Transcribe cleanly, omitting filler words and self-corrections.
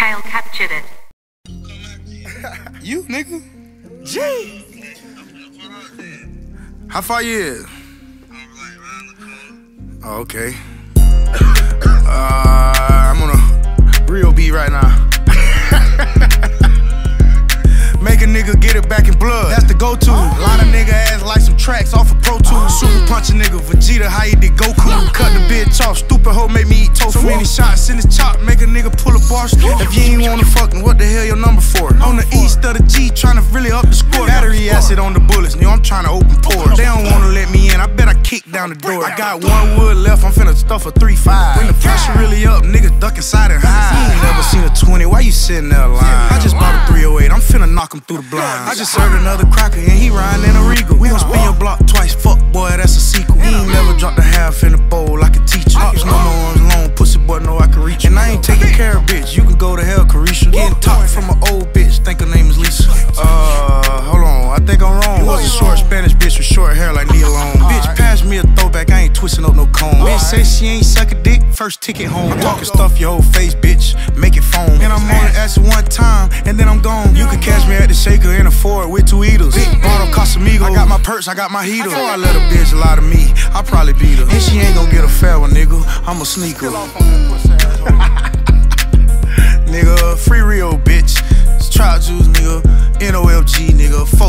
Tail captured it. You, nigga? Gee! How far you is? Oh, okay. I'm on a real beat right now. Make a nigga get it back in blood. That's the go-to. A lot of nigga ass like some tracks off of Pro Tools. Super punch a nigga, Vegeta, how you did Goku? Cut the bitch off, stupid hoe make me eat tofu. So many shots in his chop, make a nigga pull a bar stool. If you ain't wanna fuckin', what the hell your number for? On the east of the G, tryna really up the score. Battery acid on the bullets, nigga, I'm tryna open pores. They don't wanna let me in, I bet I kick down the door. I got one wood left, I'm finna stuff a 3-5. When the pressure really up, nigga duck inside and hide. You ain't never seen a 20, why you sitting there lying? I just bought a 308, I'm finna knock him through the blinds. I just served another cracker and he riding in a Regal. We gon' spin your block twice, fuck boy, that's a sequel. He ain't never dropped a half in a bowl like a teacher. Ops no more arms long, pussy boy know I can reach you. And I ain't taking care of bitch, you can go to hell, Carisha. Getting top from an old bitch, think her name is Lisa. Hold on, I think I'm wrong. It was a short Spanish bitch with short hair like Neil Long. Bitch, pass me a throwback, I ain't twisting up no cone. Bitch say she ain't suck a dick, first ticket home. I'm talking stuff your whole face, bitch, make it foam. And I'm on it at one time, and then I'm gone. You can catch me at the Shaker in a Ford with two eaters. Bottle Casamigos, I got my perks, I got my heater. Before I let a bitch lie to me, I probably beat her. And she ain't gon' get a fair one, nigga, I'm a sneaker. Nigga, free Rio, bitch. It's Trial Juice, nigga. NOFG, nigga.